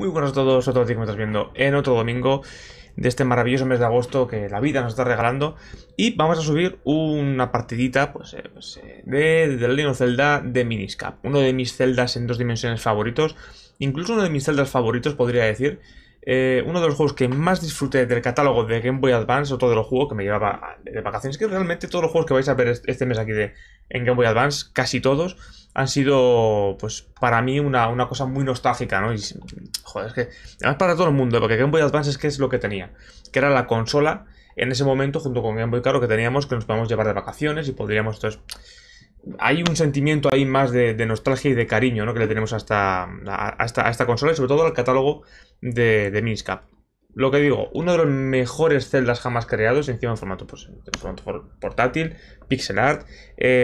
Muy buenos a todos, otro día que me estás viendo en otro domingo de este maravilloso mes de agosto que la vida nos está regalando. Y vamos a subir una partidita de The Legend of Zelda de Minish Cap. Uno de mis Zeldas en 2 dimensiones favoritos, incluso uno de mis Zeldas favoritos podría decir. Uno de los juegos que más disfruté del catálogo de Game Boy Advance, otro de los juegos que me llevaba de vacaciones, que realmente todos los juegos que vais a ver este mes aquí en Game Boy Advance, casi todos, han sido, pues, para mí una cosa muy nostálgica, ¿no? Y, joder, es que, además para todo el mundo, porque Game Boy Advance es que es lo que tenía, que era la consola en ese momento, junto con Game Boy Color, que teníamos, que nos podíamos llevar de vacaciones y podríamos, entonces... Hay un sentimiento ahí más de nostalgia y de cariño, ¿no? Que le tenemos a esta consola y sobre todo al catálogo de Minish Cap. Lo que digo, uno de los mejores Zeldas jamás creados, encima en formato, pues, en formato portátil, pixel art,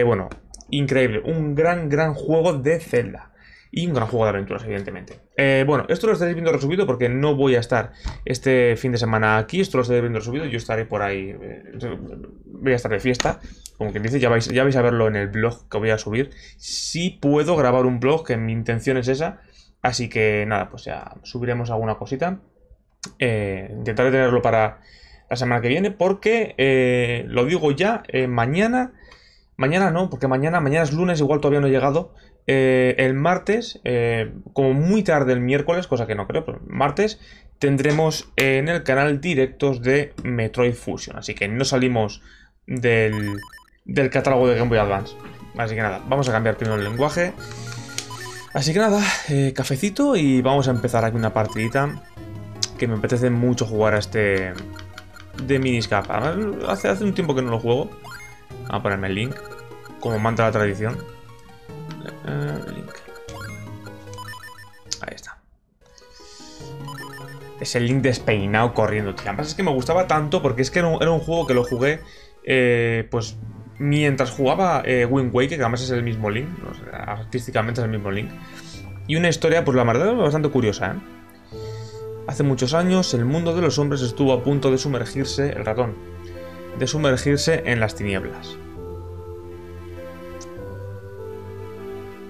bueno, increíble, un gran juego de Zelda. Y un gran juego de aventuras, evidentemente. Bueno, esto lo estaréis viendo resubido porque no voy a estar este fin de semana aquí. Esto lo estaréis viendo resubido, yo estaré por ahí... voy a estar de fiesta, como quien dice. Ya vais a verlo en el blog que voy a subir. Sí puedo grabar un blog, que mi intención es esa. Así que nada, pues ya subiremos alguna cosita. Intentaré tenerlo para la semana que viene porque, lo digo ya, mañana... Mañana no, porque mañana es lunes, igual todavía no he llegado... el martes, como muy tarde el miércoles, cosa que no creo, pero martes tendremos en el canal directos de Metroid Fusion. Así que no salimos del catálogo de Game Boy Advance. Así que nada, vamos a cambiar primero el lenguaje. Así que nada, cafecito y vamos a empezar aquí una partidita que me apetece mucho jugar a este de Minish Cap. Hace un tiempo que no lo juego. Vamos a ponerme el link, como manda la tradición. Link. Ahí está. Es el Link despeinado corriendo. La verdad es que me gustaba tanto porque es que era un juego que lo jugué, pues mientras jugaba Wind Waker, que además es el mismo Link, o sea, artísticamente es el mismo Link. Y una historia, pues la verdad, bastante curiosa, ¿eh? Hace muchos años el mundo de los hombres estuvo a punto de sumergirse, el ratón, de sumergirse en las tinieblas.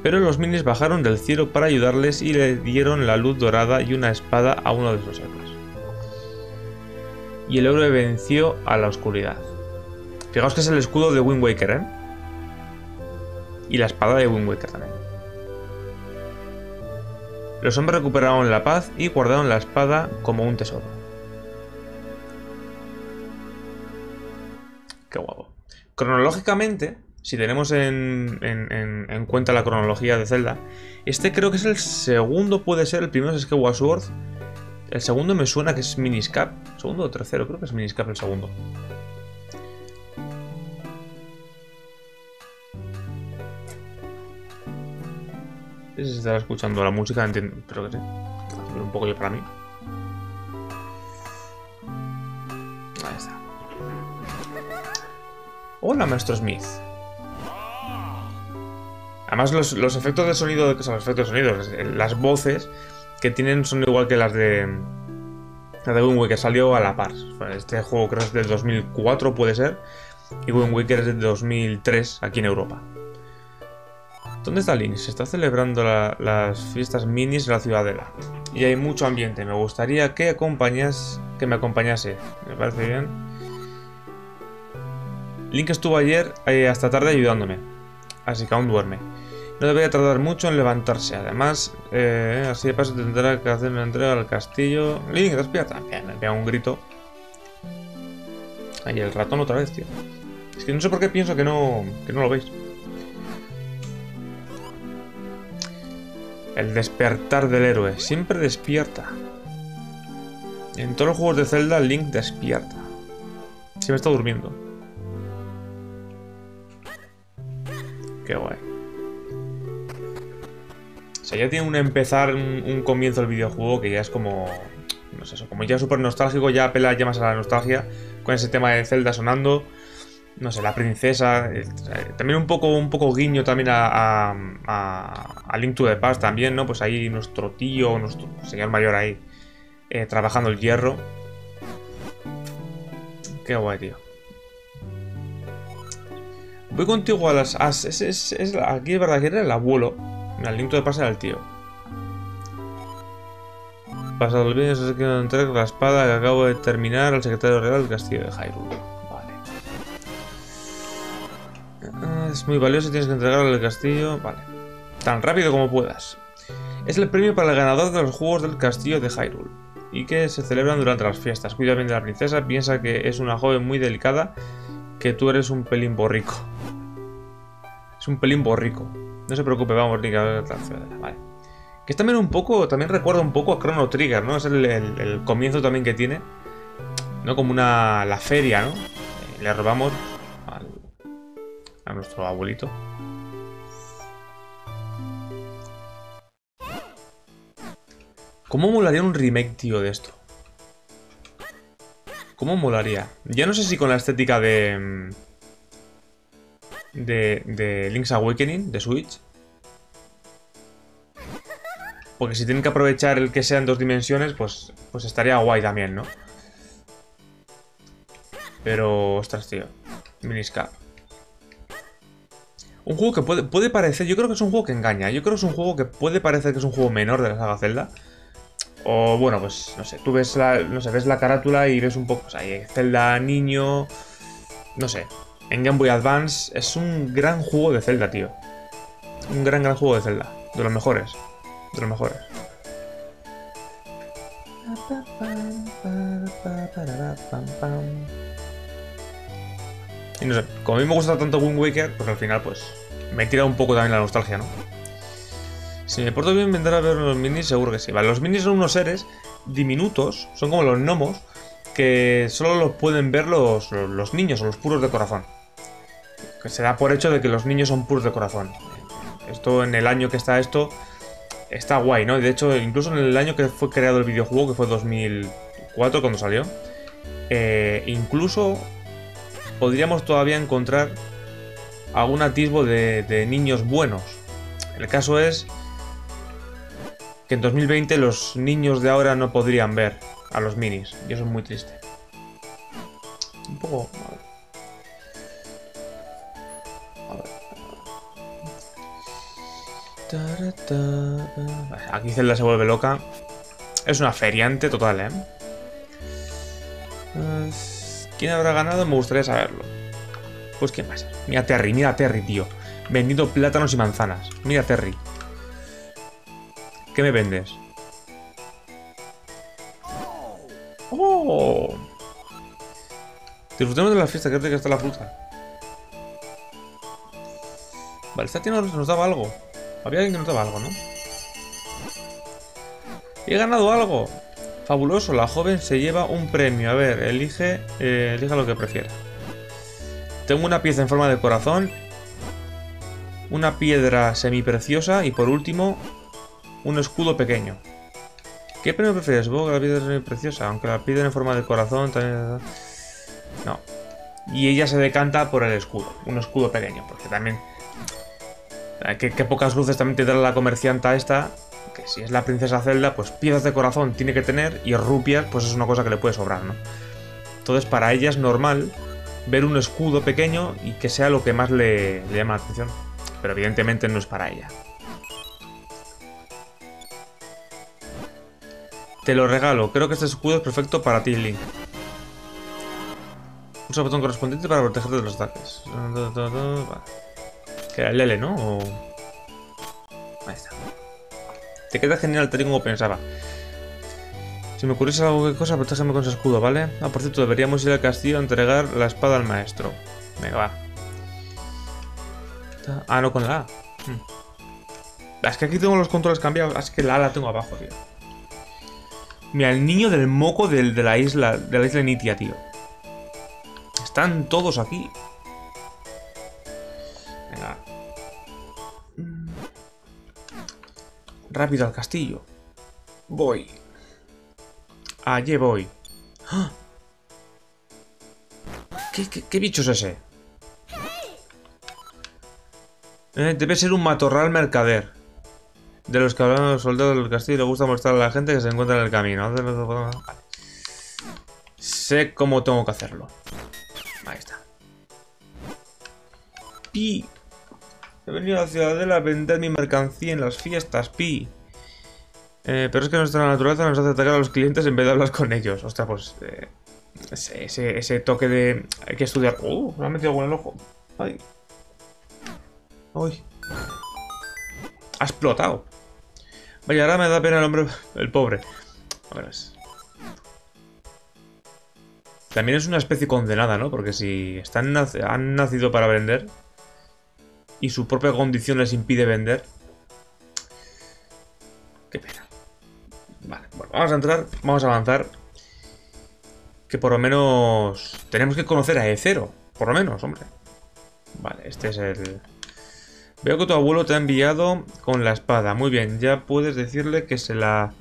Pero los minis bajaron del cielo para ayudarles y le dieron la luz dorada y una espada a uno de sus héroes. Y el héroe venció a la oscuridad. Fijaos que es el escudo de Wind Waker, ¿eh? Y la espada de Wind Waker también. Los hombres recuperaron la paz y guardaron la espada como un tesoro. Qué guapo. Cronológicamente... Si tenemos en cuenta la cronología de Zelda, este creo que es el segundo, puede ser, el primero es Skyward Sword, el segundo me suena que es Minish Cap, segundo o tercero, creo que es Minish Cap el segundo. No sé si estará escuchando la música, entiendo, pero que sí, un poco yo para mí. Ahí está. Hola, maestro Smith. Además los efectos de sonido, que son los efectos de sonido, las voces que tienen son igual que las de Wind Waker, salió a la par. Este juego creo que es del 2004, puede ser, y Wind Waker es del 2003 aquí en Europa. ¿Dónde está Link? Se está celebrando las fiestas minis de la ciudadela y hay mucho ambiente. Me gustaría que me acompañase. Me parece bien. Link estuvo ayer hasta tarde ayudándome, así que aún duerme. No debería tardar mucho en levantarse. Además, así de paso tendrá que hacer una entrega al castillo. Link, despierta. Me pega un grito. Ahí el ratón otra vez, tío. Es que no sé por qué pienso que no lo veis. El despertar del héroe. Siempre despierta. En todos los juegos de Zelda, Link despierta. Siempre está durmiendo. Qué guay. O sea, ya tiene un comienzo el videojuego que ya es como... No sé, eso, como ya súper nostálgico, ya apela ya más a la nostalgia. Con ese tema de Zelda sonando. No sé, la princesa. También un poco guiño también a Link to the Past también, ¿no? Pues ahí nuestro tío, nuestro señor mayor ahí, trabajando el hierro. Qué guay, tío. Voy contigo a las... aquí es verdad que era el abuelo. El Link to the Past era el tío. Pasado el vídeo, se quiere entregar la espada que acabo de terminar al secretario real del castillo de Hyrule. Vale. Es muy valioso y tienes que entregarlo al castillo. Vale. Tan rápido como puedas. Es el premio para el ganador de los juegos del castillo de Hyrule y que se celebran durante las fiestas. Cuida bien de la princesa, piensa que es una joven muy delicada, que tú eres un pelín borrico. Es un pelín borrico. No se preocupe, vamos, ni que hablar de la ciudadana. Vale. Que es también un poco, también recuerda un poco a Chrono Trigger, ¿no? Es el comienzo también que tiene, ¿no? Como una, la feria, ¿no? Le robamos a nuestro abuelito. ¿Cómo molaría un remake, tío, de esto? ¿Cómo molaría? Ya no sé si con la estética de Link's Awakening, de Switch. Porque si tienen que aprovechar el que sea en dos dimensiones, pues estaría guay también, ¿no? Pero, ostras, tío. Minish Cap. Un juego que puede parecer... Yo creo que es un juego que engaña. Yo creo que es un juego que puede parecer que es un juego menor de la saga Zelda. O bueno, pues no sé, tú ves ves la carátula y ves un poco, o sea, Zelda niño, no sé, en Game Boy Advance es un gran juego de Zelda, tío. Un gran juego de Zelda, de los mejores, de los mejores. Y no sé, como a mí me gusta tanto Wind Waker, pues al final pues me tira un poco también la nostalgia, ¿no? Si me porto bien, vendrá a ver los minis, seguro que sí. Vale, los minis son unos seres diminutos, son como los gnomos, que solo los pueden ver los niños o los puros de corazón. Que se da por hecho de que los niños son puros de corazón. Esto en el año que está esto, está guay, ¿no? De hecho, incluso en el año que fue creado el videojuego, que fue 2004 cuando salió, incluso podríamos todavía encontrar algún atisbo de niños buenos. El caso es que en 2020 los niños de ahora no podrían ver a los minis. Y eso es muy triste. Un poco... A ver. Aquí Zelda se vuelve loca. Es una feriante total, ¿eh? ¿Quién habrá ganado? Me gustaría saberlo. Pues ¿quién va a ser? Mira Terry, tío. Vendiendo plátanos y manzanas. Mira Terry. ¿Qué me vendes? ¡Oh! Disfrutemos de la fiesta, que está la fruta. Vale, esta tía nos daba algo. Había alguien que nos daba algo, ¿no? ¡He ganado algo! Fabuloso, la joven se lleva un premio. A ver, elija lo que prefiera. Tengo una pieza en forma de corazón, una piedra semipreciosa y por último... un escudo pequeño. ¿Qué premio prefieres? Supongo que la piedra es muy preciosa, aunque la piedra en forma de corazón también... No. Y ella se decanta por el escudo, un escudo pequeño, porque también... Qué pocas luces también tendrá la comercianta esta, que si es la princesa Zelda, pues piezas de corazón tiene que tener y rupias, pues es una cosa que le puede sobrar, ¿no? Entonces para ella es normal ver un escudo pequeño y que sea lo que más le llama la atención, pero evidentemente no es para ella. Te lo regalo. Creo que este escudo es perfecto para ti, Link. Usa el botón correspondiente para protegerte de los ataques. Vale. Queda el L, ¿no? O... Ahí está. Te queda genial, tal y como pensaba. Si me ocurriese algo que cosa, protégeme con ese escudo, ¿vale? Ah, por cierto, deberíamos ir al castillo a entregar la espada al maestro. Venga, va. Ah, no, con la A. Es que aquí tengo los controles cambiados. Es que la A la tengo abajo, tío. Mira, el niño del moco de la isla Nitia, tío. Están todos aquí. Venga. Rápido al castillo. Voy. Allí voy. ¡Ah! ¿Qué bicho es ese? Debe ser un matorral mercader. De los que hablan los soldados del castillo, le gusta mostrar a la gente que se encuentra en el camino. Vale. Sé cómo tengo que hacerlo. Ahí está. Pi. He venido a la ciudadela a vender mi mercancía en las fiestas, Pi. Pero es que nuestra naturaleza nos hace atacar a los clientes en vez de hablar con ellos. Ostras, pues... ese toque de... Hay que estudiar... Me ha metido algo en el ojo. Ay. Ay. Ha explotado. Vaya, ahora me da pena el hombre... El pobre. A ver, es... También es una especie condenada, ¿no? Porque si están han nacido para vender... Y su propia condición les impide vender... Qué pena. Vale, bueno, vamos a entrar, vamos a avanzar. Que por lo menos... Tenemos que conocer a Ecero. Por lo menos, hombre. Vale, este es el... Veo que tu abuelo te ha enviado con la espada. Muy bien, ya puedes decirle que se la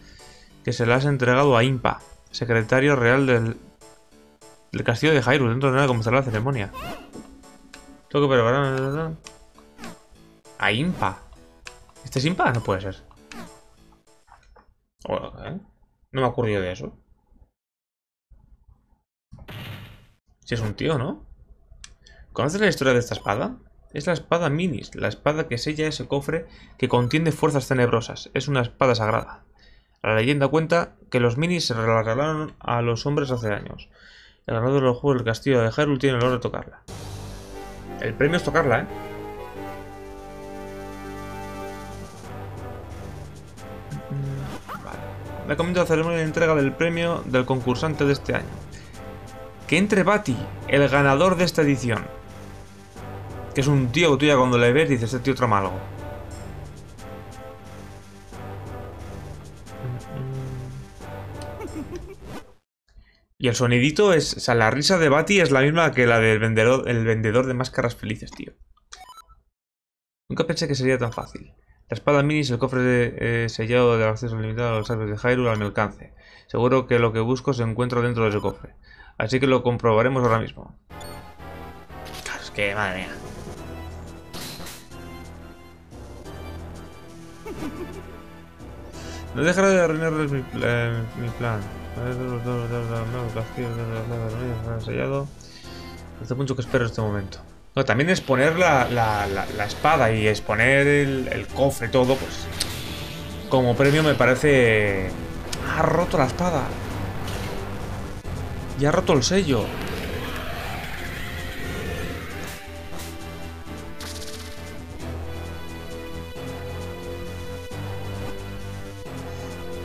has entregado a Impa, secretario real del castillo de Hyrule. Dentro de nada comenzará la ceremonia. Tengo que preparar... A Impa. ¿Este es Impa? No puede ser. No me ha ocurrido de eso. Si es un tío, ¿no? ¿Conoces la historia de esta espada? Es la espada Minish, la espada que sella ese cofre que contiene fuerzas tenebrosas. Es una espada sagrada. La leyenda cuenta que los Minish se la regalaron a los hombres hace años. El ganador de los juegos del castillo de Hyrule tiene el honor de tocarla. El premio es tocarla, ¿eh? Recomiendo la ceremonia de entrega del premio del concursante de este año. Que entre Vaati, el ganador de esta edición. Que es un tío que tú ya cuando le ves dices, este tío trama algo. Y el sonidito es... O sea, la risa de Vaati es la misma que la del vendedor de máscaras felices, tío. Nunca pensé que sería tan fácil. La espada Minish, el cofre sellado del acceso limitado a los árboles de Hyrule a mi alcance. Seguro que lo que busco se encuentra dentro de ese cofre. Así que lo comprobaremos ahora mismo. Claro, es que madre mía. No dejaré de arruinarles mi plan. Sellado. Hace mucho que espero este momento. No, también exponer la espada y exponer el cofre, todo, pues... Como premio me parece... Ha roto la espada. Y ha roto el sello.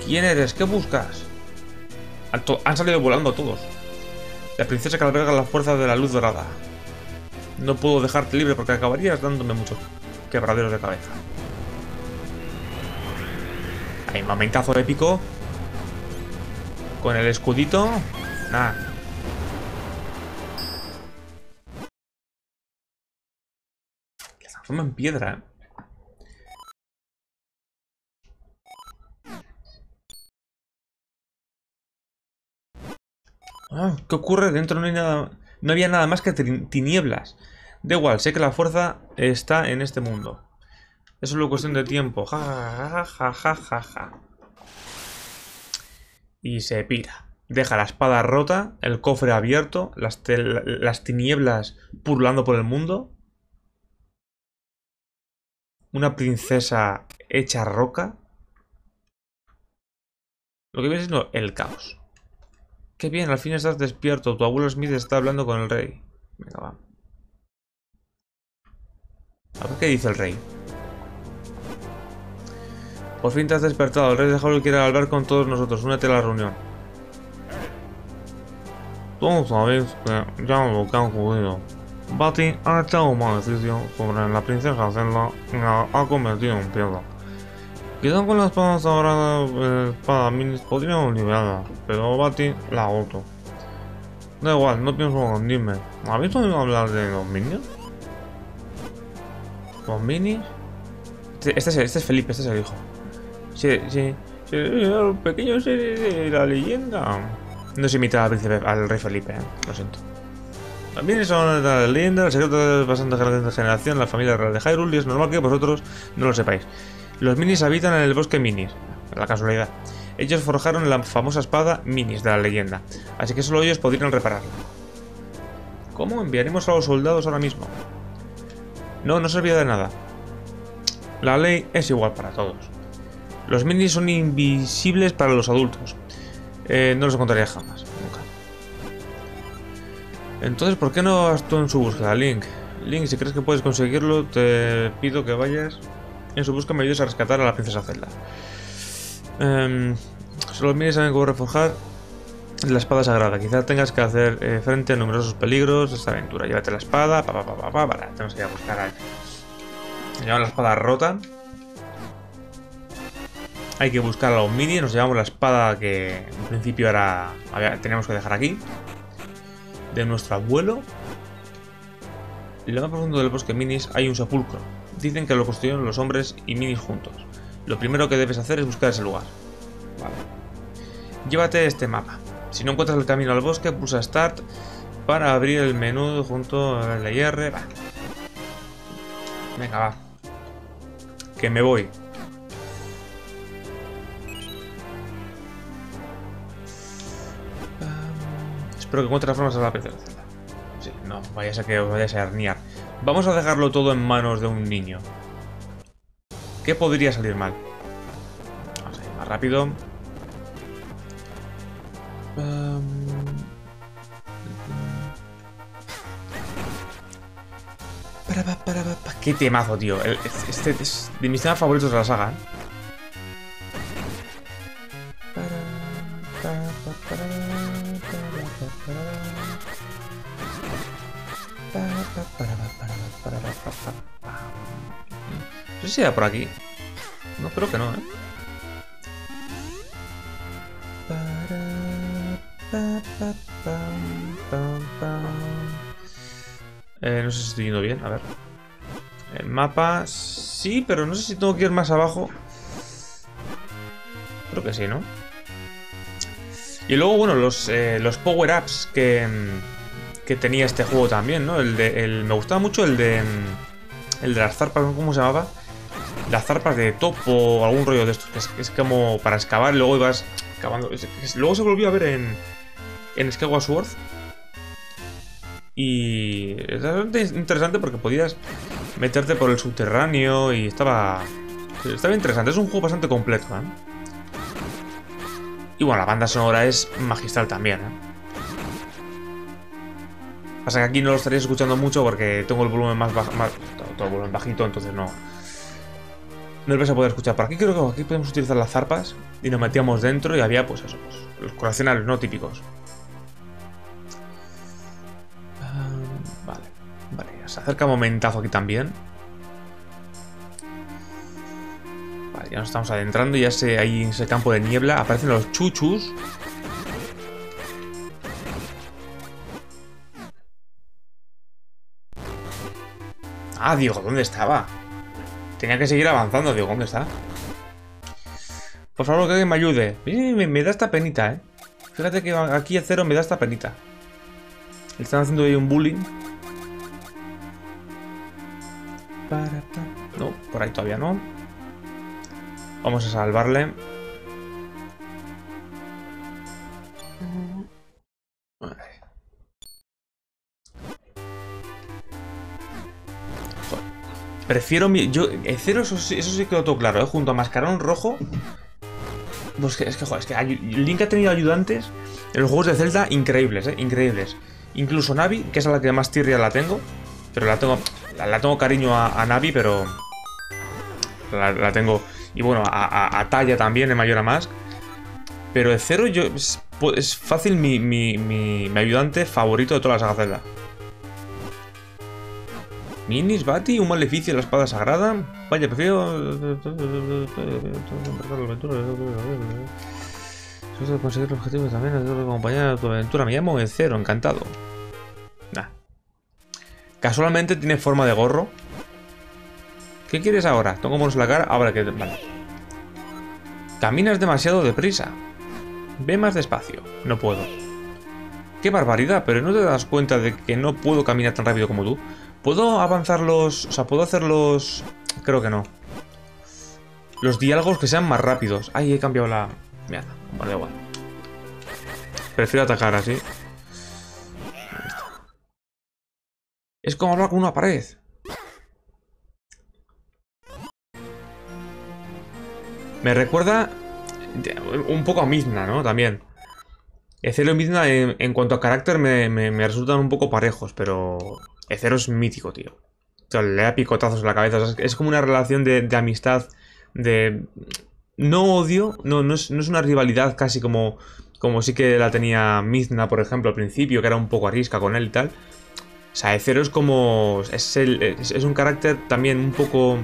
¿Quién eres? ¿Qué buscas? Han salido volando todos. La princesa que alberga la fuerza de la luz dorada. No puedo dejarte libre porque acabarías dándome muchos quebraderos de cabeza. Hay un momentazo épico. Con el escudito. Nah. La transforma en piedra, ¿eh? ¿Qué ocurre? Dentro no hay nada... No había nada más que tinieblas. Da igual, sé que la fuerza está en este mundo. Es solo cuestión de tiempo. Ja, ja, ja, ja, ja, ja. Y se pira. Deja la espada rota, el cofre abierto, las tinieblas burlando por el mundo. Una princesa hecha roca. Lo que viene siendo el caos. ¡Qué bien! Al fin estás despierto. Tu abuelo Smith está hablando con el rey. Venga, va. A ver qué dice el rey. Por fin te has despertado. El rey de Hyrule quiere hablar con todos nosotros. Únete a la reunión. Todos sabéis que ya lo que han ocurrido. Vaati ha echado un maleficio sobre la princesa Zelda y la ha convertido en piedra. Quizá con la espada sagrada, espada Minish podríamos liberarla, pero Vaati la agoto. Da igual, no pienso rendirme. ¿Habéis oído hablar de los Minions? ¿Los Minions? Este es Felipe, este es el hijo. Sí, el pequeño es la leyenda. No se imita al rey Felipe, lo siento. También son la leyenda, el secreto de bastante generación, la familia real de Hyrule, y es normal que vosotros no lo sepáis. Los Minish habitan en el bosque Minish, la casualidad. Ellos forjaron la famosa espada Minish de la leyenda, así que solo ellos podrían repararla. ¿Cómo enviaremos a los soldados ahora mismo? No servía de nada. La ley es igual para todos. Los minis son invisibles para los adultos. No los encontraría jamás, nunca. Entonces, ¿por qué no vas tú en su búsqueda, Link? Link, si crees que puedes conseguirlo, te pido que vayas en su búsqueda y me ayudes a rescatar a la princesa Zelda. Solo minis saben cómo reforjar la espada sagrada. Quizá tengas que hacer frente a numerosos peligros de esta aventura. Llévate la espada, para. Tenemos que ir a buscar a... Llevamos la espada rota. Hay que buscar a los mini. Nos llevamos la espada que en principio era... teníamos que dejar aquí. De nuestro abuelo. En lo más profundo del bosque minis hay un sepulcro. Dicen que lo construyeron los hombres y minis juntos. Lo primero que debes hacer es buscar ese lugar. Vale. Llévate este mapa. Si no encuentras el camino al bosque, pulsa Start para abrir el menú junto a la R. Vale. Venga, va. Que me voy. Espero que encuentre las formas de la princesa. Sí, no, vayas a que os vayáis a herniar. Vamos a dejarlo todo en manos de un niño. ¿Qué podría salir mal? Vamos a ir más rápido. Qué temazo, tío. Este es de mis temas favoritos de la saga, ¿eh? No sé si era por aquí. No, creo que no, ¿eh? No sé si estoy yendo bien, a ver. El mapa... Sí, pero no sé si tengo que ir más abajo. Creo que sí, ¿no? Y luego, bueno, los power-ups que tenía este juego también, ¿no? Me gustaba mucho el de las zarpas, ¿cómo se llamaba? Las zarpas de topo o algún rollo de estos, que es como para excavar y luego ibas cavando. Luego se volvió a ver en Skyward Sword. Y es bastante interesante porque podías meterte por el subterráneo y estaba interesante. Es un juego bastante completo, ¿eh? Y bueno, la banda sonora es magistral también, ¿eh? Pasa que aquí no lo estaréis escuchando mucho porque tengo el volumen más bajo, todo el volumen bajito, entonces no lo vais a poder escuchar. Por aquí creo que aquí podemos utilizar las zarpas y nos metíamos dentro y había pues eso, los coracionales, ¿no? Típicos. Vale, se acerca un momentazo aquí también. Vale, ya nos estamos adentrando. Ya ahí en ese campo de niebla aparecen los chuchus. Ah, digo, ¿dónde estaba? Tenía que seguir avanzando, digo, ¿dónde está? Por favor, que alguien me ayude. Me da esta penita, ¿eh? Fíjate que aquí a cero me da esta penita. Le están haciendo ahí un bullying. No, por ahí todavía no. Vamos a salvarle. Vale. Joder. Prefiero mi... Yo, Ecero, eso sí quedó todo claro, ¿eh? Junto a Mascarón Rojo. Pues es que Link ha tenido ayudantes en los juegos de Zelda increíbles, ¿eh? Increíbles. Incluso Navi, que es a la que más tirria la tengo. Pero la tengo cariño a Navi, pero la tengo... Y bueno, a Talla también en Majora's Mask. Pero Ecero es fácil mi ayudante favorito de toda la saga Zelda. Minis, Vaati, un maleficio de la espada sagrada. Vaya, prefiero... Solo conseguir los objetivos también, acompañar a tu aventura. Me llamo Ecero, encantado. Nah. Casualmente tiene forma de gorro. ¿Qué quieres ahora? Tengo monos en la cara. Ahora que... Vale. Caminas demasiado deprisa. Ve más despacio. No puedo. Qué barbaridad, pero ¿no te das cuenta de que no puedo caminar tan rápido como tú? ¿Puedo avanzar los... O sea, ¿puedo hacer los...? Creo que no. Los diálogos que sean más rápidos. Ay, he cambiado la... Mierda. Vale, igual. Prefiero atacar así. Es como hablar con una pared. Me recuerda un poco a Midna, ¿no? También. Ecero y Midna en cuanto a carácter me resultan un poco parejos, pero Ecero es mítico, tío. O sea, le da picotazos en la cabeza. O sea, es como una relación de amistad, de... No odio, no es una rivalidad casi como sí que la tenía Midna, por ejemplo, al principio, que era un poco arisca con él y tal. O sea, Ecero es como... Es un carácter también un poco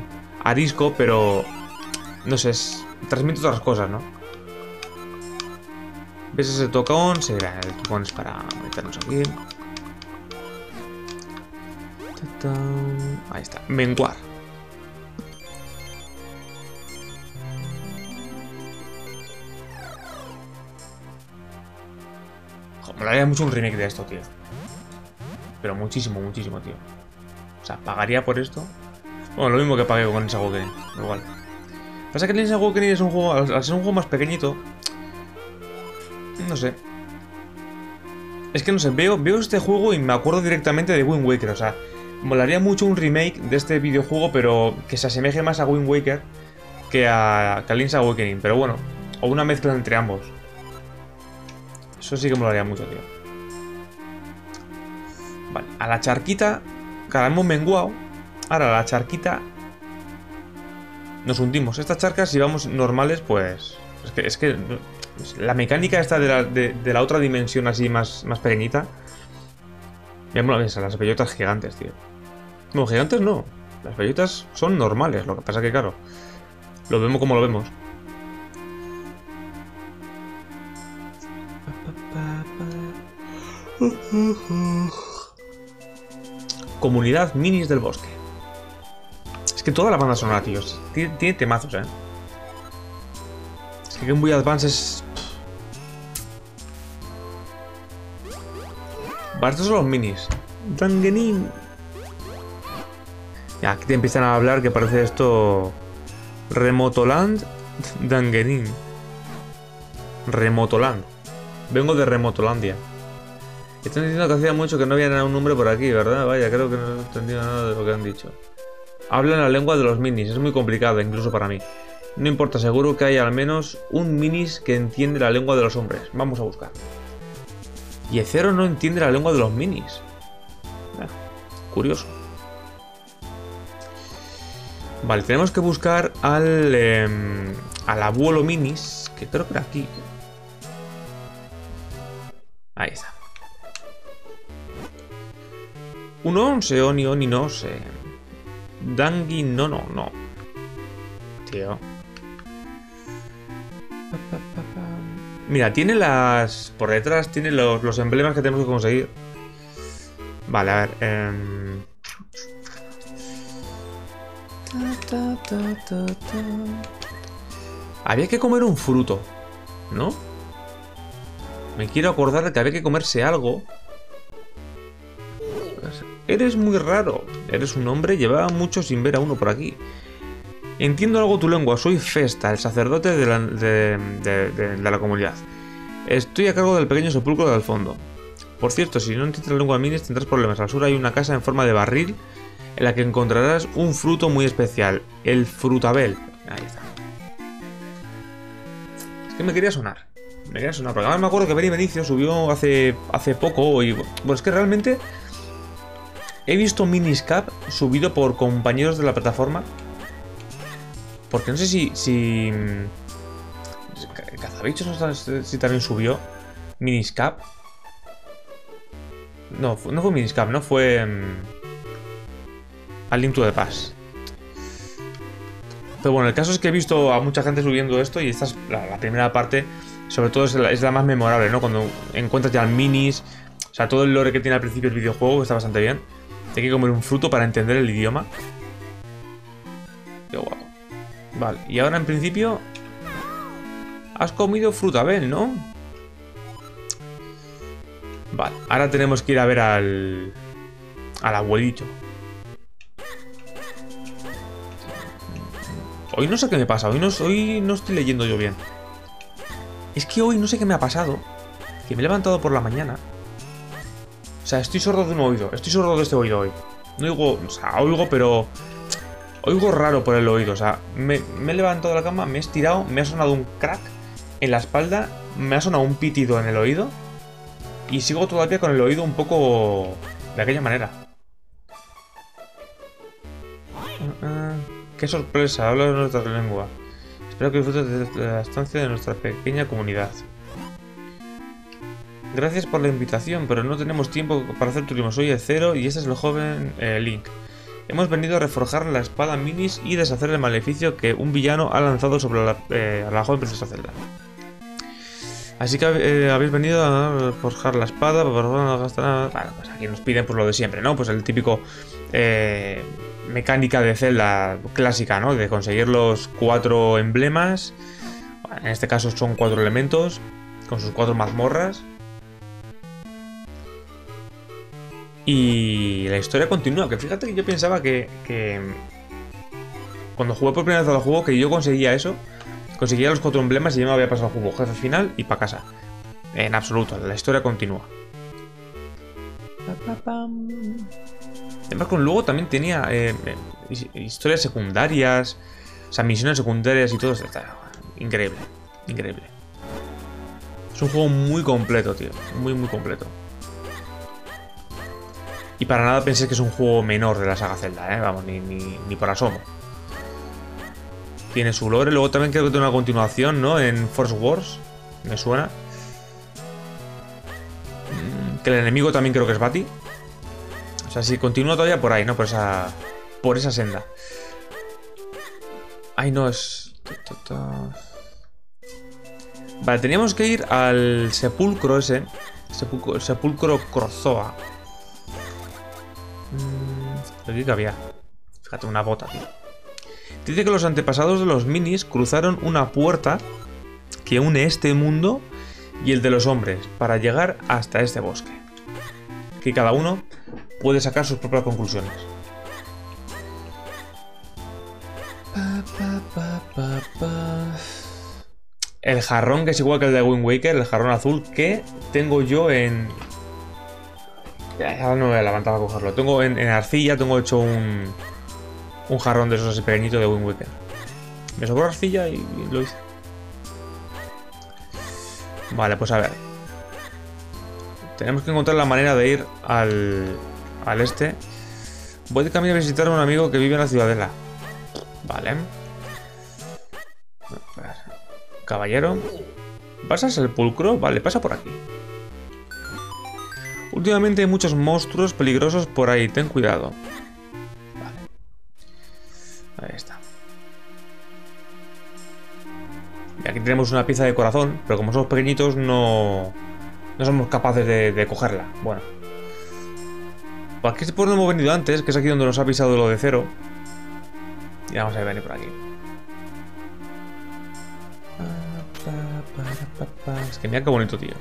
arisco, pero... No sé, transmite otras cosas, ¿no? ¿Ves ese tocón? Sí, el tocón es para meternos aquí. Ahí está, menguar. Me molaría mucho un remake de esto, tío. Pero muchísimo, muchísimo, tío. O sea, ¿pagaría por esto? Bueno, lo mismo que pagué con Link's Awakening. Igual. Pasa que Link's Awakening es un juego... Al ser un juego más pequeñito... No sé. Es que no sé, veo este juego y me acuerdo directamente de Wind Waker. O sea, molaría mucho un remake de este videojuego, pero que se asemeje más a Wind Waker que a Link's Awakening. Pero bueno, o una mezcla entre ambos. Eso sí que molaría mucho, tío. Vale, a la charquita, que la hemos menguado. Ahora a la charquita nos hundimos. Estas charcas, si vamos normales, pues... Es que la mecánica esta de la otra dimensión así más pequeñita. Ya me lo ves, las bellotas gigantes, tío. No, gigantes no. Las bellotas son normales, lo que pasa que, claro, lo vemos como lo vemos. Comunidad minis del bosque. Es que toda la banda sonora, tío, tiene temazos, Es que Game Boy Advance es... Vale, estos son los minis. Rangenin. Ya, aquí te empiezan a hablar que parece esto... Remotoland Rangenin. Remotoland. Vengo de Remotolandia. Están diciendo que hacía mucho que no había un nombre por aquí, ¿verdad? Vaya, creo que no he entendido nada de lo que han dicho. Hablan la lengua de los minis, es muy complicada, incluso para mí. No importa, seguro que hay al menos un minis que entiende la lengua de los hombres. Vamos a buscar. Y Ecero no entiende la lengua de los minis. Curioso. Vale, tenemos que buscar al abuelo minis, que creo que era aquí. Ahí está. Un once, oni, no sé. Dangi, no. Tío. Mira, tiene las... Por detrás tiene los emblemas que tenemos que conseguir. Vale, a ver. Había que comer un fruto, ¿no? Me quiero acordar de que había que comerse algo. Eres muy raro. Eres un hombre, llevaba mucho sin ver a uno por aquí. Entiendo algo tu lengua. Soy Festa, el sacerdote de la comunidad. Estoy a cargo del pequeño sepulcro del fondo. Por cierto, si no entiendes la lengua minis tendrás problemas. Al sur hay una casa en forma de barril en la que encontrarás un fruto muy especial. El frutabel. Ahí está. Es que me quería sonar. Porque además me acuerdo que Beri Benicio subió hace poco y... Bueno, es que realmente... He visto Minish Cap subido por compañeros de la plataforma. Porque no sé si Cazabichos, no sé si también subió Minish Cap. No fue Minish Cap, no fue... A Link to the Past. Pero bueno, el caso es que he visto a mucha gente subiendo esto. Y esta es la primera parte. Sobre todo es la más memorable, ¿no? Cuando encuentras ya minis. O sea, todo el lore que tiene al principio el videojuego está bastante bien. Hay que comer un fruto para entender el idioma. Qué guapo. Vale, y ahora en principio... Has comido frutabel, ¿no? Vale, ahora tenemos que ir a ver al abuelito. Hoy no sé qué me pasa, hoy no estoy leyendo yo bien. Es que hoy no sé qué me ha pasado. Que me he levantado por la mañana... O sea, estoy sordo de un oído. Estoy sordo de este oído hoy. No oigo... O sea, oigo, pero... Oigo raro por el oído, o sea, me he levantado de la cama, me he estirado, me ha sonado un crack en la espalda, me ha sonado un pitido en el oído y sigo todavía con el oído un poco de aquella manera. ¡Qué sorpresa! Habla de nuestra lengua. Espero que disfrutes de la estancia de nuestra pequeña comunidad. Gracias por la invitación, pero no tenemos tiempo para hacer turismo. Soy Ecero y este es el joven Link. Hemos venido a reforjar la espada Minish y deshacer el maleficio que un villano ha lanzado sobre la joven princesa Zelda. Así que habéis venido a reforjar la espada para gastar... Bueno, pues aquí nos piden pues, lo de siempre, ¿no? Pues el típico mecánica de Zelda clásica, ¿no? De conseguir los 4 emblemas. Bueno, en este caso son 4 elementos con sus 4 mazmorras. Y la historia continúa, que fíjate que yo pensaba que cuando jugué por primera vez al juego, que yo conseguía eso, conseguía los 4 emblemas y ya me había pasado el juego, jefe final y para casa. En absoluto, la historia continúa. Además, con luego también tenía historias secundarias, o sea, misiones secundarias y todo eso. Increíble, increíble. Es un juego muy completo, tío, muy, muy completo. Y para nada penséis que es un juego menor de la saga Zelda, ¿eh? Vamos, ni por asomo. Tiene su lore, luego también creo que tiene una continuación, ¿no? En Force Wars, me suena. Que el enemigo también creo que es Vaati. O sea, si continúa todavía por ahí, ¿no? Por esa senda. Ay, no, es... Vale, teníamos que ir al sepulcro ese. Sepulcro Crozoa. Aquí que había. Fíjate, una bota, tío. Dice que los antepasados de los minis cruzaron una puerta que une este mundo y el de los hombres para llegar hasta este bosque. Que cada uno puede sacar sus propias conclusiones. El jarrón que es igual que el de Wind Waker, el jarrón azul que tengo yo en... Ahora no me levantaba a cogerlo. Tengo en arcilla, tengo hecho un jarrón de esos así pequeñito de Wind Waker. Me sobró arcilla y lo hice. Vale, pues a ver. Tenemos que encontrar la manera de ir al este. Voy de camino a visitar a un amigo que vive en la ciudadela. Vale. A ver. Caballero. ¿Pasas el pulcro? Vale, pasa por aquí. Últimamente hay muchos monstruos peligrosos por ahí, ten cuidado. Vale. Ahí está. Y aquí tenemos una pieza de corazón, pero como somos pequeñitos no somos capaces de cogerla. Bueno. Pues aquí es por donde hemos venido antes, que es aquí donde nos ha pisado lo de Cero. Y vamos a venir por aquí. Es que mira qué bonito, tío.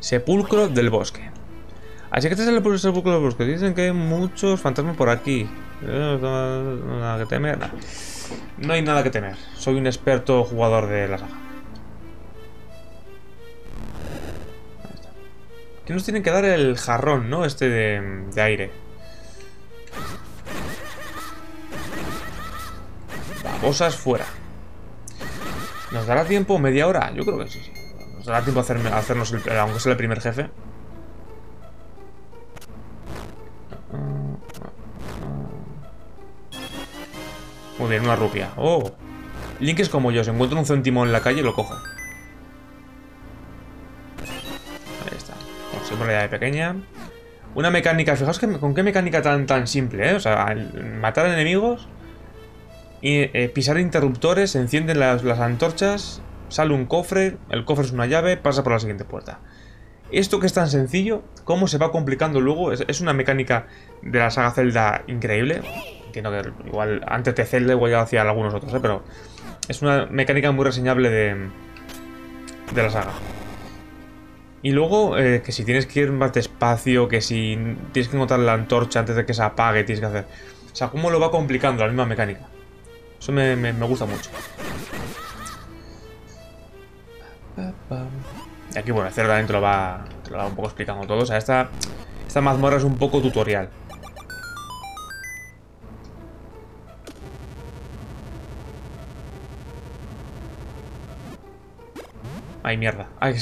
Sepulcro del bosque. Así que este es el sepulcro del bosque. Dicen que hay muchos fantasmas por aquí. Nada que temer. Nada. No hay nada que temer. Soy un experto jugador de la saga. Que nos tienen que dar el jarrón, ¿no? Este de aire. Babosas fuera. ¿Nos dará tiempo? ¿Media hora? Yo creo que sí, sí. Nos dará tiempo a hacernos el, aunque sea el primer jefe. Muy bien, una rupia. ¡Oh! Link es como yo, se encuentra un céntimo en la calle y lo coge. Ahí está. Conseguimos la idea de pequeña. Una mecánica, fijaos que, con qué mecánica tan simple, ¿eh? O sea, matar enemigos, y, pisar interruptores, se encienden las antorchas... Sale un cofre, el cofre es una llave, pasa por la siguiente puerta. Esto que es tan sencillo, cómo se va complicando luego, es una mecánica de la saga Zelda increíble. Entiendo que igual antes de Zelda igual ya hacía algunos otros, pero es una mecánica muy reseñable de la saga. Y luego, que si tienes que ir más despacio, que si tienes que encontrar la antorcha antes de que se apague, tienes que hacer... O sea, cómo lo va complicando la misma mecánica. Eso me gusta mucho. Y aquí, bueno, el Zelda también te lo va un poco explicando todo. O sea, esta mazmorra es un poco tutorial. Ay, mierda. Ay,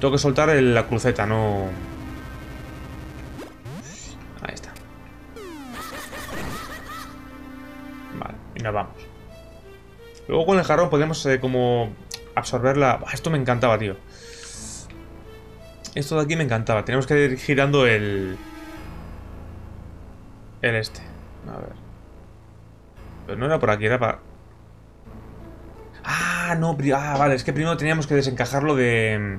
tengo que soltar la cruceta, no... Ahí está. Vale, y nos vamos. Luego con el jarrón podemos como absorberla. Esto me encantaba, tío. Esto de aquí me encantaba. Tenemos que ir girando el este. A ver. Pero no era por aquí, era para... Ah, no. Ah, vale. Es que primero teníamos que desencajarlo de...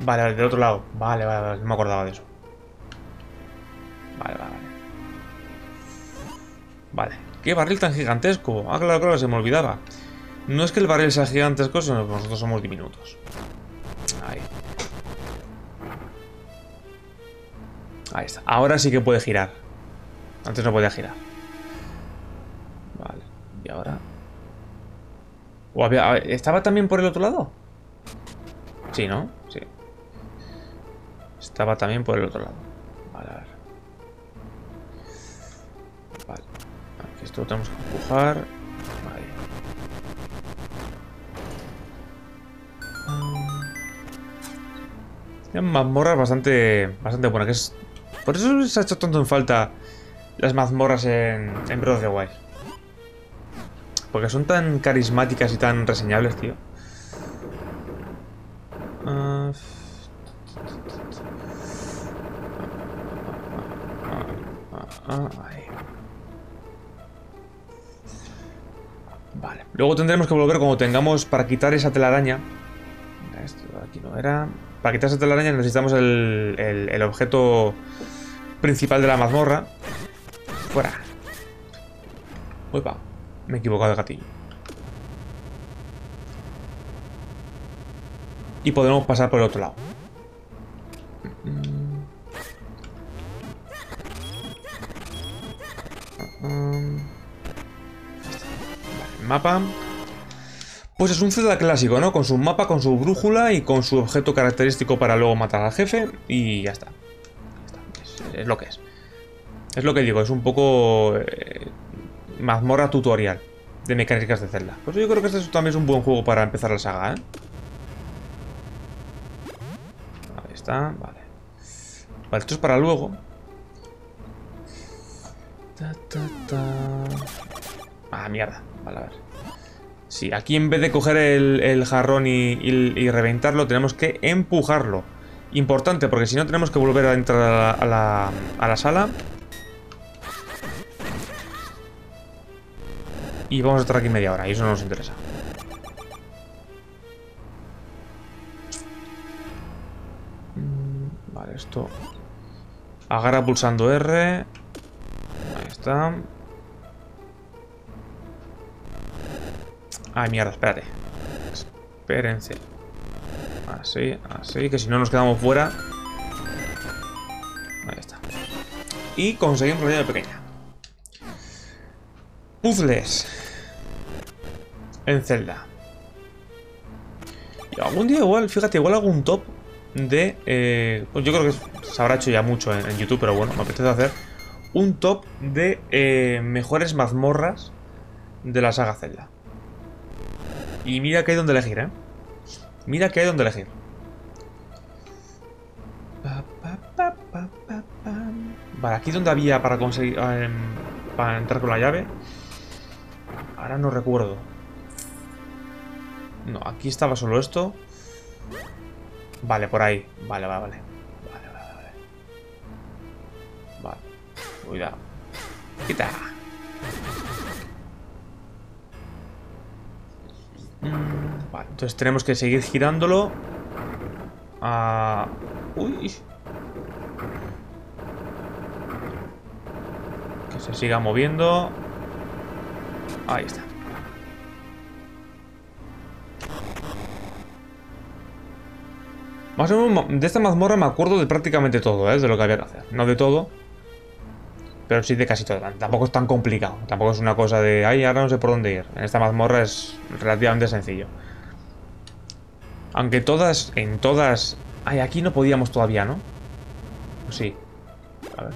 Vale, del otro lado. Vale, vale, vale. No me acordaba de eso. Vale, vale, vale. Vale. ¿Qué barril tan gigantesco? Ah, claro, claro. Se me olvidaba. No es que el barril sea gigantesco, sino que nosotros somos diminutos. Ahí. Ahí está. Ahora sí que puede girar. Antes no podía girar. Vale. Y ahora... O había... ¿Estaba también por el otro lado? Sí, ¿no? Sí. Estaba también por el otro lado. Vale, a ver. Vale. Aquí esto lo tenemos que empujar. Vale. Hay mazmorras bastante buenas, que es... Por eso se ha hecho tanto en falta las mazmorras en Breath of the Wild. Porque son tan carismáticas y tan reseñables, tío. Vale. Luego tendremos que volver cuando tengamos para quitar esa telaraña. Esto aquí no era. Para quitar esa telaraña necesitamos el objeto principal de la mazmorra. Fuera. Uepa. Me he equivocado de gatillo. Y podemos pasar por el otro lado. El mapa. Pues es un Zelda clásico, ¿no? Con su mapa, con su brújula y con su objeto característico para luego matar al jefe. Y ya está. Es lo que es. Es lo que digo, es un poco... mazmorra tutorial de mecánicas de Zelda. Pues yo creo que este también es un buen juego para empezar la saga, ¿eh? Ahí está, vale. Vale, esto es para luego. Ah, mierda. Vale, a ver. Sí, aquí en vez de coger el jarrón y reventarlo, tenemos que empujarlo. Importante, porque si no tenemos que volver a entrar a la sala. Y vamos a estar aquí media hora, y eso no nos interesa. Vale, esto... Agarra pulsando R. Ahí está. Ay, mierda, espérate. Espérense. Así, así, que si no nos quedamos fuera. Ahí está. Y conseguimos la llave pequeña. Puzzles en Zelda. Y algún día igual, fíjate, igual hago un top de... pues yo creo que se habrá hecho ya mucho en YouTube, pero bueno, me apetece hacer un top de mejores mazmorras de la saga Zelda. Y mira que hay donde elegir, ¿eh? Mira que hay donde elegir. Vale, aquí donde había para conseguir... para entrar con la llave... Ahora no recuerdo. No, aquí estaba solo esto. Vale, por ahí. Vale, vale, vale. Vale, vale, vale. Vale. Cuidado. Quita. Vale, entonces tenemos que seguir girándolo. Ah... Uy. Que se siga moviendo. Ahí está. Más o menos de esta mazmorra me acuerdo de prácticamente todo, ¿eh? De lo que había que hacer. No de todo, pero sí de casi todo. Tampoco es tan complicado. Tampoco es una cosa de... Ay, ahora no sé por dónde ir. En esta mazmorra es relativamente sencillo. Aunque todas... En todas... Ay, aquí no podíamos todavía, ¿no? Sí. A ver...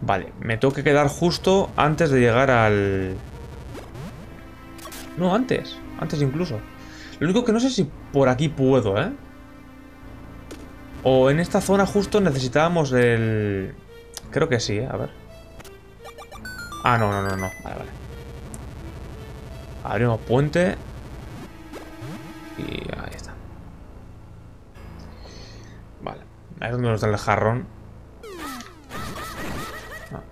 Vale, me tengo que quedar justo antes de llegar al... No, antes. Antes incluso. Lo único que no sé si por aquí puedo, ¿eh? O en esta zona justo necesitábamos el... Creo que sí, ¿eh? A ver. Ah, no, no, no, no. Vale, vale. Abrimos puente. Y ahí está. Vale. Ahí es donde nos da el jarrón. Vale.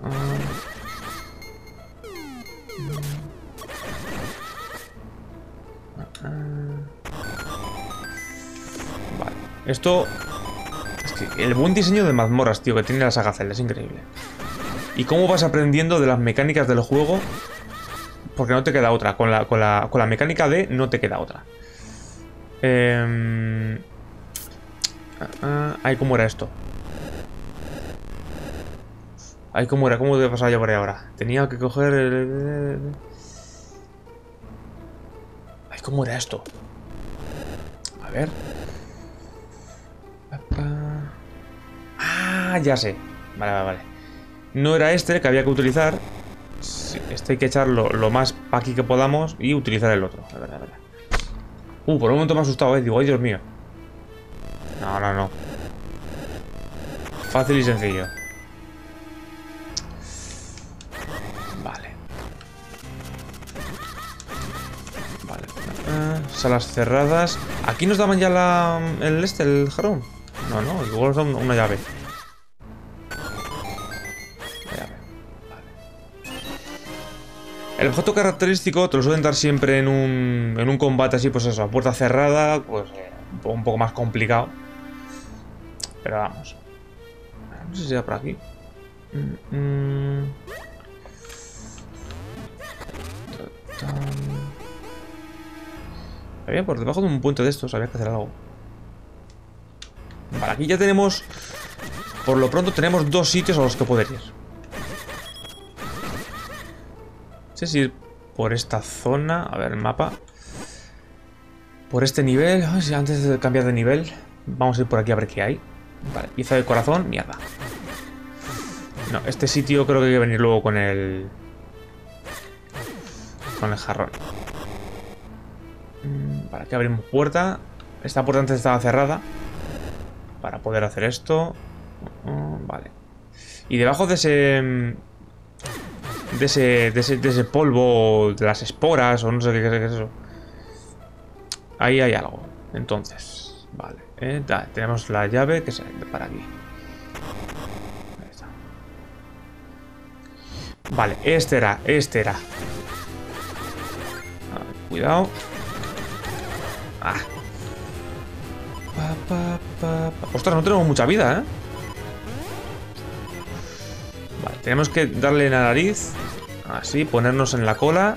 Esto... Es que el buen diseño de mazmorras, tío, que tiene la saga Zelda es increíble. Y cómo vas aprendiendo de las mecánicas del juego, porque no te queda otra. Con la mecánica de no te queda otra. Ay, ¿cómo era esto? Ay, ¿cómo era? ¿Cómo te vas a llevar ahora? Tenía que coger el... Ay, ¿cómo era esto? A ver... Ah, ya sé. Vale, vale, vale. No era este el que había que utilizar. Sí, este hay que echarlo lo más pa' aquí que podamos y utilizar el otro. La verdad, la verdad. Por un momento me ha asustado, Digo, ay, Dios mío. No, no, no. Fácil y sencillo. Vale. Vale. Salas cerradas. Aquí nos daban ya el jarrón. No, no, igual nos da una llave. El objeto característico te lo suelen dar siempre en un combate así, pues eso, a puerta cerrada, pues un poco más complicado. Pero vamos. No sé si será por aquí. Había por debajo de un puente de estos, había que hacer algo. Vale, aquí ya tenemos... Por lo pronto tenemos dos sitios a los que poder ir. No sé si ir por esta zona. A ver el mapa. Por este nivel. Ay, si antes de cambiar de nivel. Vamos a ir por aquí a ver qué hay. Vale, pieza de corazón. Mierda. No, este sitio creo que hay que venir luego con el... Con el jarrón. Vale, aquí abrimos puerta. Esta puerta antes estaba cerrada. Para poder hacer esto. Vale. Y debajo de ese... De ese polvo, de las esporas, o no sé qué es eso. Ahí hay algo. Entonces, vale. Tenemos la llave que se para aquí. Ahí está. Vale, este era. Cuidado. Ah. Ostras, no tenemos mucha vida, ¿eh? Vale, tenemos que darle en la nariz. Así, ponernos en la cola.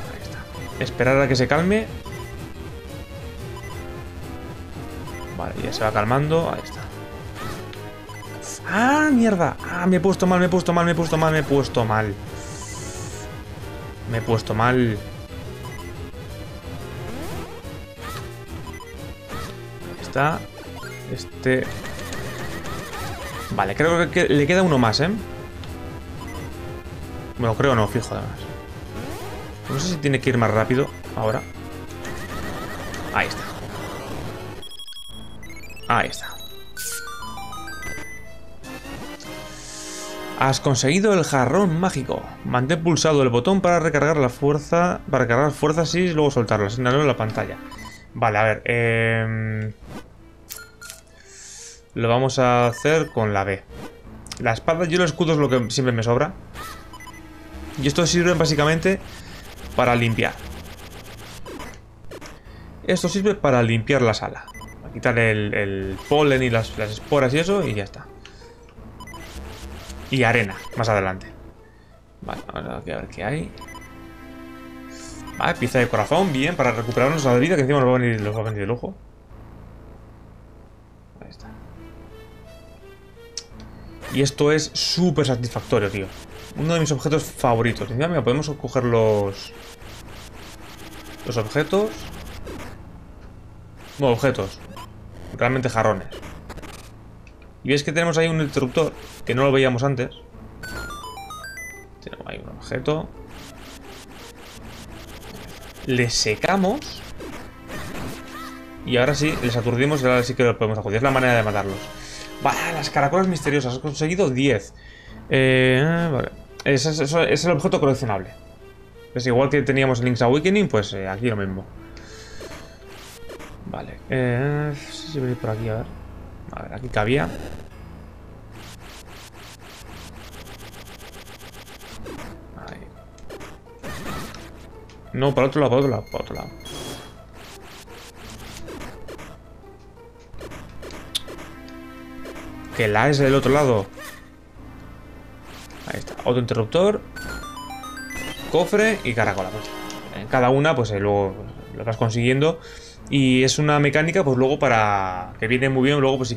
Ahí está. Esperar a que se calme. Vale, ya se va calmando. Ahí está. ¡Ah, mierda! ¡Ah, me he puesto mal! Ahí está. Este... Vale, creo que le queda uno más, ¿eh? Bueno, creo no, fijo además. No sé si tiene que ir más rápido ahora. Ahí está. Ahí está. Has conseguido el jarrón mágico. Mantén pulsado el botón para recargar la fuerza. Para cargar fuerzas y luego soltarlo. Asignarlo en la pantalla. Vale, a ver. Lo vamos a hacer con la B. La espada, yo los escudos es lo que siempre me sobra. Y estos sirven básicamente para limpiar. Esto sirve para limpiar la sala. Para quitar el polen y las esporas y eso, y ya está. Y arena, más adelante. Vale, vamos a ver qué hay. Vale, pieza de corazón, bien, para recuperarnos la vida, que encima nos va a venir el ojo. Y esto es súper satisfactorio, tío. Uno de mis objetos favoritos. Mira, mira, podemos coger los objetos. Bueno, objetos. Realmente jarrones. Y veis que tenemos ahí un interruptor, que no lo veíamos antes. Tenemos ahí un objeto. les secamos. Y ahora sí, les aturdimos y ahora sí que lo podemos acudir. Es la manera de matarlos. Vale, las caracolas misteriosas. Has conseguido 10. Vale. Eso es el objeto coleccionable. Es igual que teníamos en Link's Awakening, pues aquí lo mismo. Vale. No sé si voy a ir por aquí, a ver. A ver, aquí cabía. Ahí. No, para otro lado, para otro lado, para otro lado. Que la es del otro lado. Ahí está. Otro interruptor. Cofre y caracola. Pues, cada una, pues luego lo vas consiguiendo. Y es una mecánica, pues luego para... Que viene muy bien, luego pues si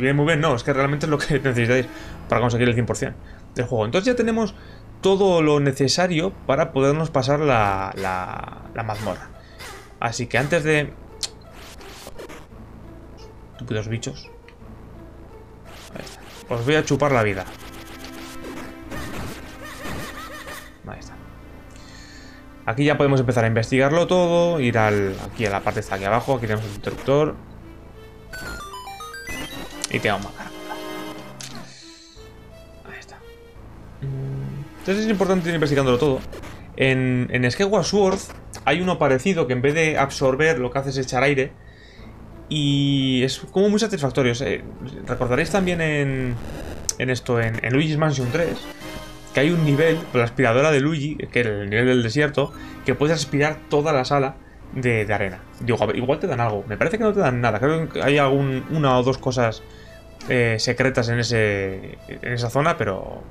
viene muy bien, no. Es que realmente es lo que necesitáis para conseguir el 100% del juego. Entonces ya tenemos todo lo necesario para podernos pasar la mazmorra. Así que antes de... Estúpidos bichos. Ahí está. Os voy a chupar la vida. Ahí está. Aquí ya podemos empezar a investigarlo todo. Ir aquí a la parte está aquí abajo. Aquí tenemos el interruptor. Y tenemos más caracolas. Ahí está. Entonces es importante ir investigándolo todo. En Skyward Sword hay uno parecido que en vez de absorber lo que hace es echar aire. Y es como muy satisfactorio. Recordaréis también en Luigi's Mansion 3 que hay un nivel con la aspiradora de Luigi, que es el nivel del desierto, que puedes aspirar toda la sala de arena. Digo, a ver, igual te dan algo. Me parece que no te dan nada. Creo que hay una o dos cosas secretas en esa zona, pero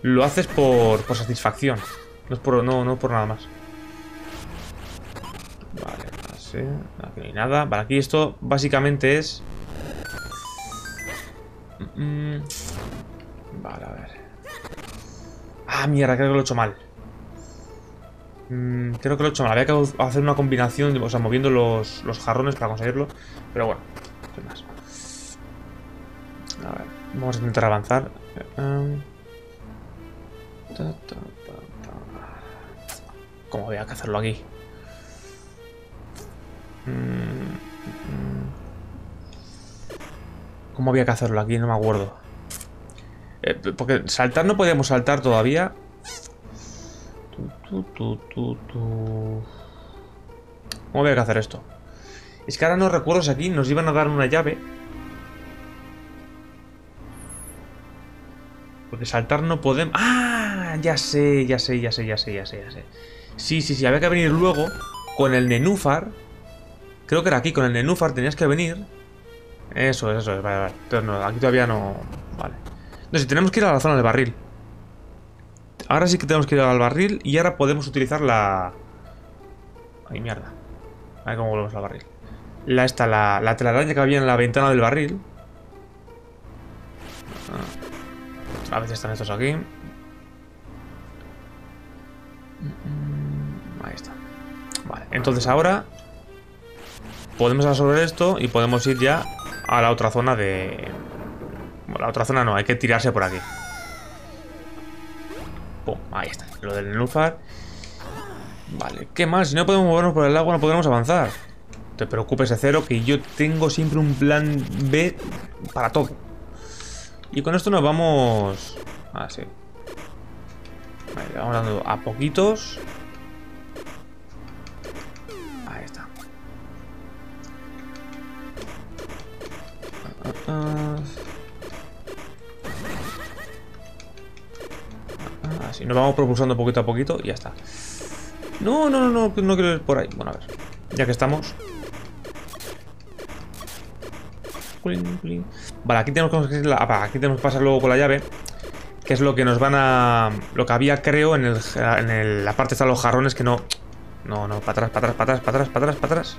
lo haces por satisfacción. No es por nada más. Vale, así. Aquí no hay nada. Vale, aquí esto básicamente es... Vale, a ver... Ah, mierda, creo que lo he hecho mal. Creo que lo he hecho mal. Había que hacer una combinación, o sea, moviendo los jarrones para conseguirlo. Pero bueno, no más. A ver, vamos a intentar avanzar. ¿Cómo había que hacerlo aquí? ¿Cómo había que hacerlo aquí? No me acuerdo. Porque saltar no podíamos saltar todavía. ¿Cómo había que hacer esto? Es que ahora no recuerdo si aquí nos iban a dar una llave. Porque saltar no podemos... ¡Ah! Ya sé. Sí, había que venir luego con el nenúfar. Creo que era aquí, con el nenúfar tenías que venir. Eso es, vale. Entonces no, aquí todavía no... Vale. No, si tenemos que ir a la zona del barril. Ahora sí que tenemos que ir al barril. Y ahora podemos utilizar la... Ay, mierda. A ver cómo volvemos al barril. La telaraña que había en la ventana del barril. A veces están estos aquí. Ahí está. Vale, entonces ahora podemos absorber esto y podemos ir ya a la otra zona de... La otra zona no, hay que tirarse por aquí. Pum, ahí está, lo del nenúfar. Vale, ¿qué más? Si no podemos movernos por el lago, no podremos avanzar. No te preocupes, Ecero, que yo tengo siempre un plan B para todo. Y con esto nos vamos... Así. Vale, vamos dando a poquitos. Ahí está. Así, nos vamos propulsando poquito a poquito y ya está. No quiero ir por ahí. Bueno, a ver, ya que estamos. Vale, aquí tenemos que conseguir aquí tenemos que pasar luego con la llave. Que es lo que nos van a... Lo que había, creo, en la parte está los jarrones que no... No, para atrás.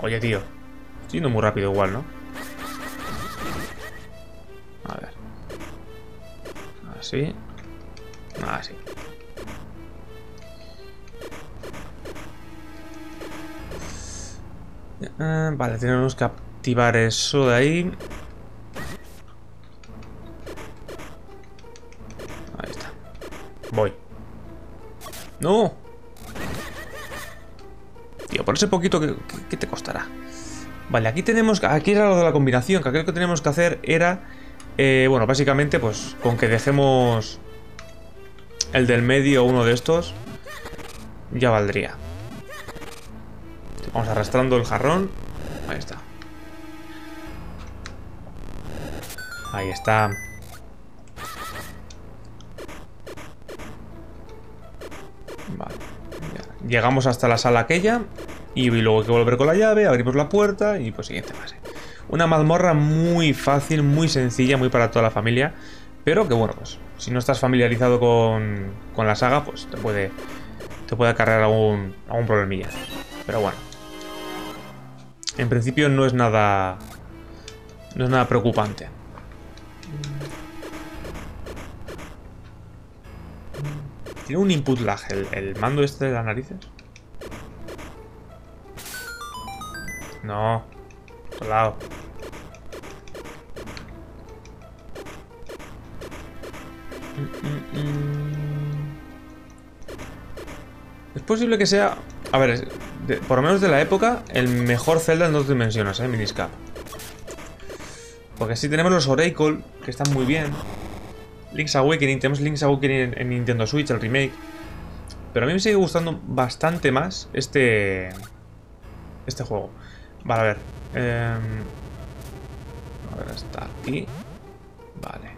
Oye, tío. Estoy yendo muy rápido igual, ¿no? A ver. Así. Así. Vale, tenemos que activar eso de ahí. Ahí está. Voy. ¡No! Tío, por ese poquito que te costará. Vale, aquí tenemos... Aquí era lo de la combinación, que aquel que teníamos que hacer era... bueno, básicamente, pues, con que dejemos el del medio o uno de estos, ya valdría. Vamos arrastrando el jarrón. Ahí está. Ahí está. Vale. Ya. Llegamos hasta la sala aquella. Y luego hay que volver con la llave, abrimos la puerta y pues siguiente fase. Una mazmorra muy fácil, muy sencilla, muy para toda la familia. Pero que bueno, pues si no estás familiarizado con la saga, pues te puede acarrear algún problemilla. Pero bueno. En principio no es nada... No es nada preocupante. Tiene un input lag el mando este de las narices. No. Otro lado. Es posible que sea... A ver, por lo menos de la época, el mejor Zelda en dos dimensiones, Minish Cap. Porque así tenemos los Oracle, que están muy bien. Link's Awakening, tenemos Link's Awakening en Nintendo Switch, el remake. Pero a mí me sigue gustando bastante más este juego. Vale, a ver. A ver, hasta aquí. Vale.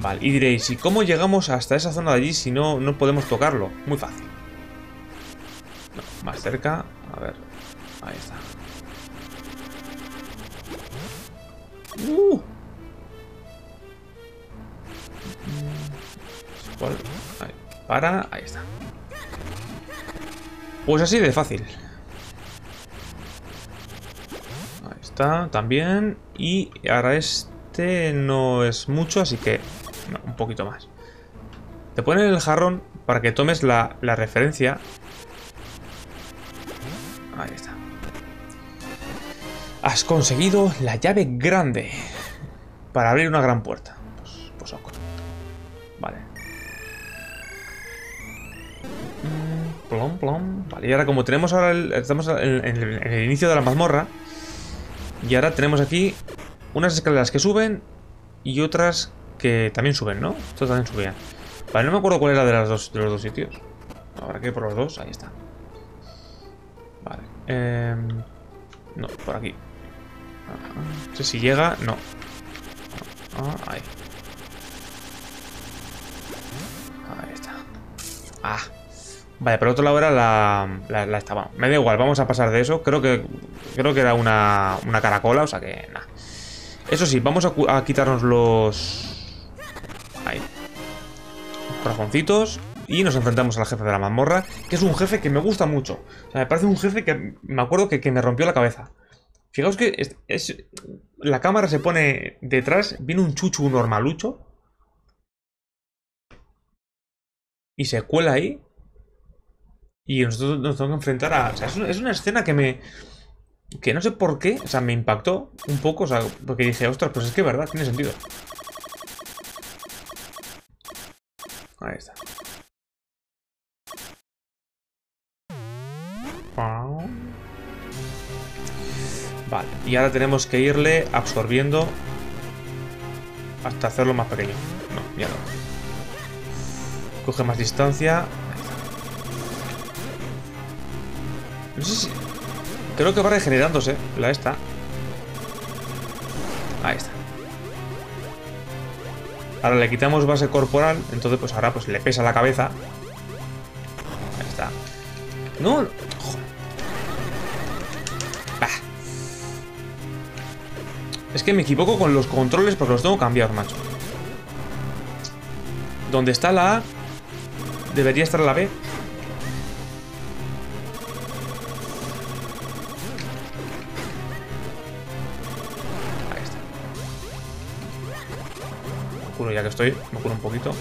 Vale, y diréis, ¿y cómo llegamos hasta esa zona de allí si no podemos tocarlo? Muy fácil. Más cerca, a ver, ahí está. Ahí, ahí está. Pues así de fácil. Ahí está, también. Y ahora este no es mucho, así que no, un poquito más. Te ponen el jarrón para que tomes la referencia. Ahí está. Has conseguido la llave grande para abrir una gran puerta. Pues ok. Vale. Plom, plom. Vale, y ahora como tenemos ahora estamos en el inicio de la mazmorra. Y ahora tenemos aquí unas escaleras que suben y otras que también suben, ¿no? Estas también subían. Vale, no me acuerdo cuál era de los dos sitios. Habrá que ir por los dos, ahí está. Vale. No, por aquí. No sé si llega. No. Ahí. Ahí está. Ah. Vale, por otro lado era la esta. Bueno, me da igual, vamos a pasar de eso. Creo que era una caracola, o sea que nada. Eso sí, vamos a quitarnos los... Ahí. Los corazoncitos. Y nos enfrentamos al jefe de la mazmorra, que es un jefe que me gusta mucho. O sea, me parece un jefe que me acuerdo que me rompió la cabeza. Fijaos que la cámara se pone detrás, viene un chuchu normalucho. Y se cuela ahí. Y nosotros nos tenemos que enfrentar a... O sea, es una escena que me... Que no sé por qué, o sea, me impactó un poco. O sea, porque dije, ostras, pues es que es verdad, tiene sentido. Ahí está. Vale, y ahora tenemos que irle absorbiendo hasta hacerlo más pequeño. No, ya no. Coge más distancia. No sé si... Creo que va regenerándose la esta. Ahí está. Ahora le quitamos base corporal, entonces pues ahora pues le pesa la cabeza. Ahí está. No... Es que me equivoco con los controles porque los tengo cambiados, macho. Donde está la A, debería estar la B. Ahí está. Me curo ya que estoy, me curo un poquito.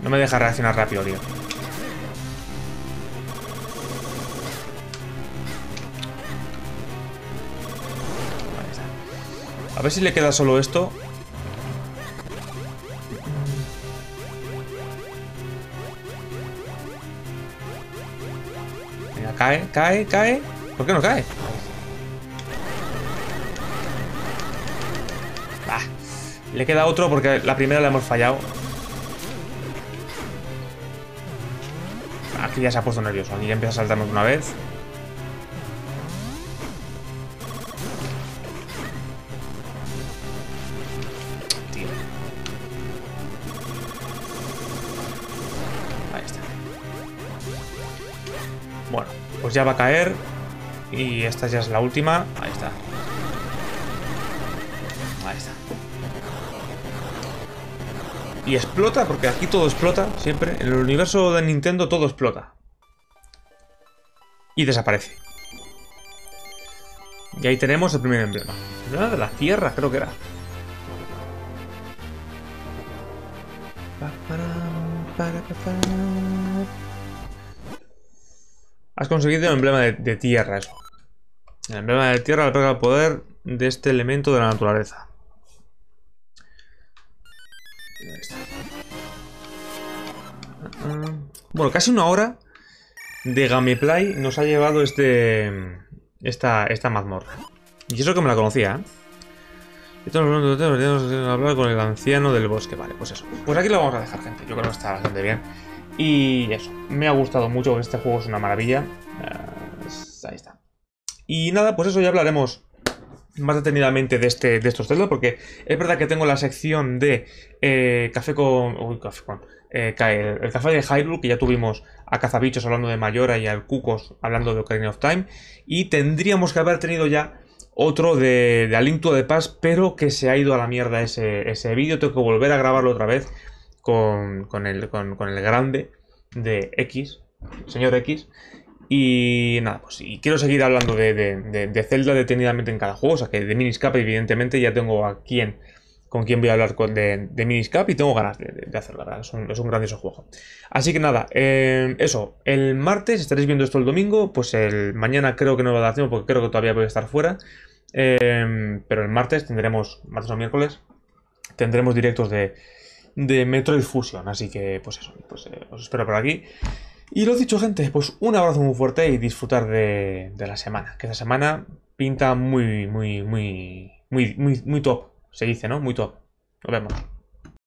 No me deja reaccionar rápido, tío. A ver si le queda solo esto. Mira, cae, cae, cae. ¿Por qué no cae? Bah, le queda otro porque la primera la hemos fallado. Aquí ya se ha puesto nervioso. Aquí ya empieza a saltarnos una vez. Tío. Ahí está. Bueno, pues ya va a caer. Y esta ya es la última. Ahí está. Ahí está. Y explota, porque aquí todo explota, siempre. En el universo de Nintendo todo explota. Y desaparece. Y ahí tenemos el primer emblema. Era de la tierra, creo que era. Has conseguido el emblema de tierra, eso. El emblema de tierra le pega el poder de este elemento de la naturaleza. Bueno, casi una hora de gameplay nos ha llevado esta mazmorra. Y eso que me la conocía, ¿eh? Estamos hablando con el anciano del bosque. Vale, pues eso. Pues aquí lo vamos a dejar, gente. Yo creo que está bastante bien. Y eso. Me ha gustado mucho. Este juego es una maravilla. Ahí está. Y nada, pues eso ya hablaremos más detenidamente de estos Zelda, porque es verdad que tengo la sección de el café de Hyrule, que ya tuvimos a Cazabichos hablando de Majora y al Cucos hablando de Ocarina of Time, y tendríamos que haber tenido ya otro de A Link to the Past, pero que se ha ido a la mierda ese vídeo. Tengo que volver a grabarlo otra vez con el grande de X, señor X. Y nada, pues y quiero seguir hablando de Zelda detenidamente en cada juego. O sea, que de Minish Cap, evidentemente, ya tengo a con quien voy a hablar de Minish Cap, y tengo ganas de hacerlo, la verdad. Es un grandioso juego. Así que nada, eso. El martes, estaréis viendo esto el domingo. Pues el mañana creo que no va a dar tiempo, porque creo que todavía voy a estar fuera. Pero el martes tendremos, martes o miércoles, tendremos directos de Metroid Fusion. Así que, pues eso, pues os espero por aquí. Y lo dicho, gente, pues un abrazo muy fuerte y disfrutar de la semana. Que esta semana pinta muy top. Se dice, ¿no? Muy top. Nos vemos.